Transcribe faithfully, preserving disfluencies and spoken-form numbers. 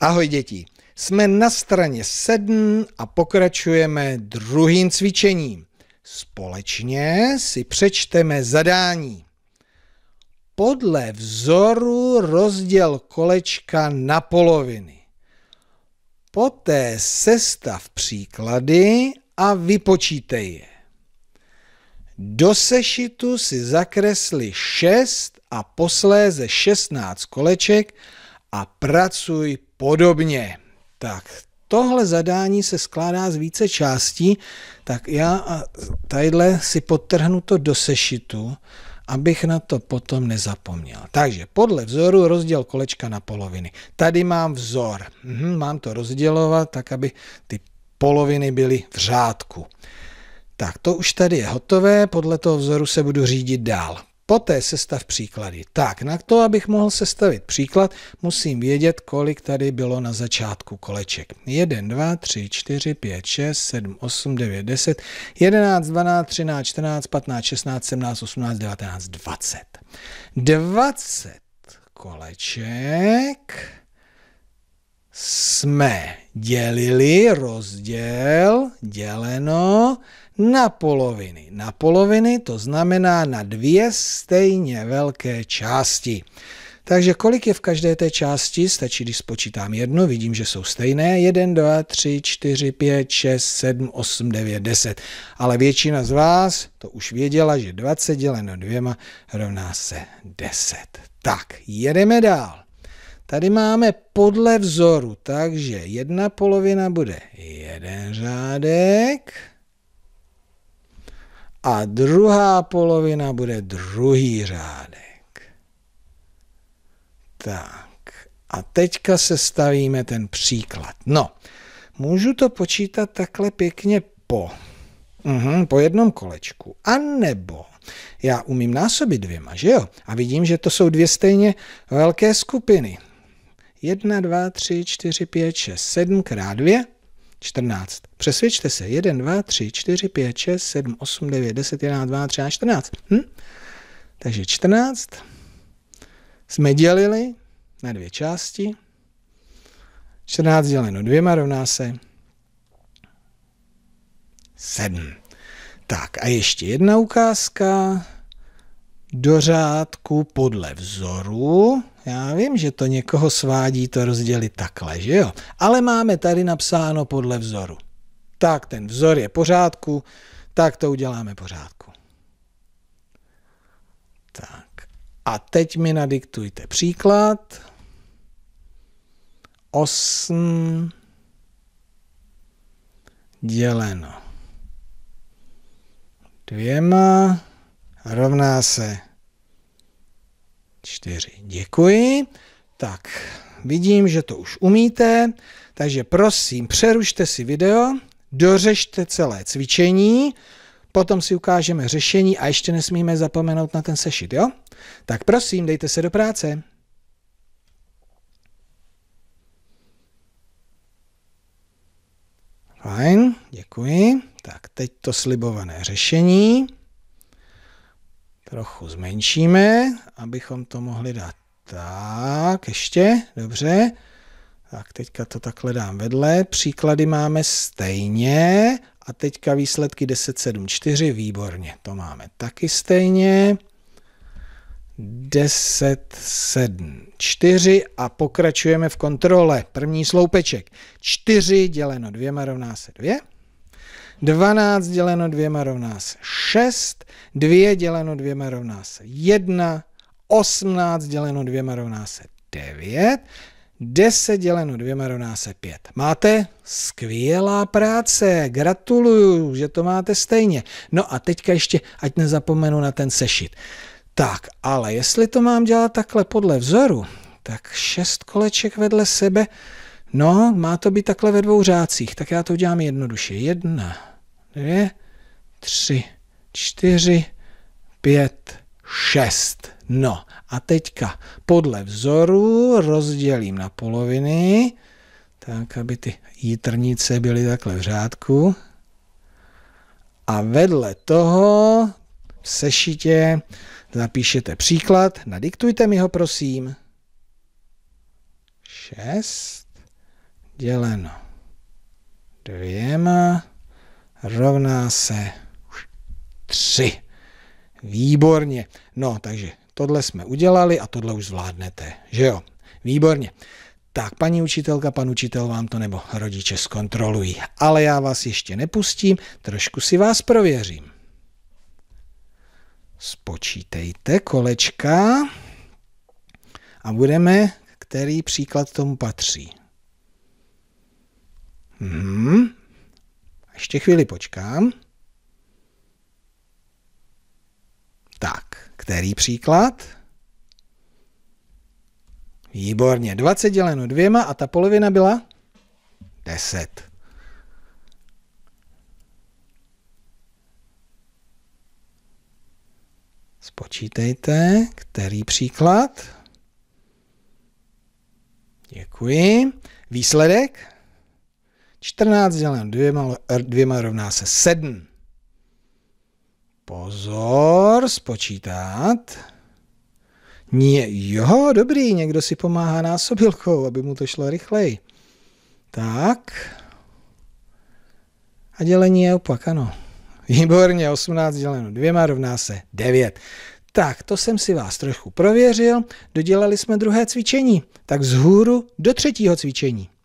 Ahoj děti, jsme na straně sedm a pokračujeme druhým cvičením. Společně si přečteme zadání. Podle vzoru rozděl kolečka na poloviny. Poté sestav příklady a vypočítej je. Do sešitu si zakresli šest a posléze šestnáct koleček a pracuj podobně. Tak tohle zadání se skládá z více částí, tak já a tadyhle si podtrhnu to do sešitu, abych na to potom nezapomněl. Takže podle vzoru rozděl kolečka na poloviny. Tady mám vzor. Mhm, mám to rozdělovat tak, aby ty poloviny byly v řádku. Tak to už tady je hotové, podle toho vzoru se budu řídit dál. Poté sestav příklady. Tak, na to, abych mohl sestavit příklad, musím vědět, kolik tady bylo na začátku koleček. jedna, dva, tři, čtyři, pět, šest, sedm, osm, devět, deset, jedenáct, dvanáct, třináct, čtrnáct, patnáct, šestnáct, sedmnáct, osmnáct, devatenáct, dvacet. dvacet koleček jsme dělili, rozděl, děleno na poloviny. Na poloviny to znamená na dvě stejně velké části. Takže kolik je v každé té části? Stačí, když spočítám jednu, vidím, že jsou stejné. jedna, dva, tři, čtyři, pět, šest, sedm, osm, devět, deset. Ale většina z vás to už věděla, že dvacet děleno dvěma rovná se deset. Tak, jedeme dál. Tady máme podle vzoru, takže jedna polovina bude jeden řádek a druhá polovina bude druhý řádek. Tak a teďka sestavíme ten příklad. No, můžu to počítat takhle pěkně po, uhum, po jednom kolečku, a nebo já umím násobit dvěma, že jo? A vidím, že to jsou dvě stejně velké skupiny. jedna, dva, tři, čtyři, pět, šest, sedm krát dvě, čtrnáct. Přesvědčte se, jedna, dva, tři, čtyři, pět, šest, sedm, osm, devět, deset, jedenáct, dvanáct, třináct, čtrnáct. Hm? Takže čtrnáct jsme dělili na dvě části. čtrnáct děleno dvěma rovná se sedm. Tak a ještě jedna ukázka do řádku podle vzoru. Já vím, že to někoho svádí to rozdělit takhle, že jo? Ale máme tady napsáno podle vzoru. Tak ten vzor je pořádku, tak to uděláme pořádku. Tak a teď mi nadiktujte příklad. osm děleno dvěma rovná se čtyři. Děkuji. Tak, vidím, že to už umíte, takže prosím, přerušte si video, dořešte celé cvičení, potom si ukážeme řešení a ještě nesmíme zapomenout na ten sešit, jo? Tak prosím, dejte se do práce. Fajn, děkuji. Tak, teď to slibované řešení. Trochu zmenšíme, abychom to mohli dát tak, ještě, dobře. Tak teďka to takhle dám vedle, příklady máme stejně a teďka výsledky deset, sedm, čtyři, výborně, to máme taky stejně. deset, sedm, čtyři a pokračujeme v kontrole, první sloupeček. čtyři děleno dvěma rovná se dvě. dvanáct děleno dvěma rovná se šest, dvě děleno dvěma rovná se jedna, osmnáct děleno dvěma rovná se devět, deset děleno dvěma rovná se pět. Máte? Skvělá práce, gratuluju, že to máte stejně. No a teďka ještě, ať nezapomenu na ten sešit. Tak, ale jestli to mám dělat takhle podle vzoru, tak šest koleček vedle sebe. No, má to být takhle ve dvou řádcích, tak já to udělám jednoduše. Jedna, dvě, tři, čtyři, pět, šest. No a teďka podle vzoru rozdělím na poloviny, tak aby ty jitrnice byly takhle v řádku. A vedle toho v sešitě zapíšete příklad, nadiktujte mi ho prosím. šest. děleno dvěma rovná se tři. Výborně. No, takže tohle jsme udělali a tohle už zvládnete, že jo? Výborně. Tak, paní učitelka, pan učitel vám to nebo rodiče zkontrolují. Ale já vás ještě nepustím, trošku si vás prověřím. Spočítejte kolečka a budeme, který příklad tomu patří. Mhm. Ještě chvíli počkám. Tak, který příklad? Výborně, dvacet děleno dvěma a ta polovina byla deset. Spočítejte, který příklad? Děkuji. Výsledek? čtrnáct děleno dvěma, dvěma rovná se sedm. Pozor, spočítat. Nie, jo, dobrý, někdo si pomáhá násobilkou, aby mu to šlo rychleji. Tak. A dělení je opak, ano. Výborně, osmnáct děleno dvěma rovná se devět. Tak, to jsem si vás trochu prověřil. Dodělali jsme druhé cvičení. Tak z hůru do třetího cvičení.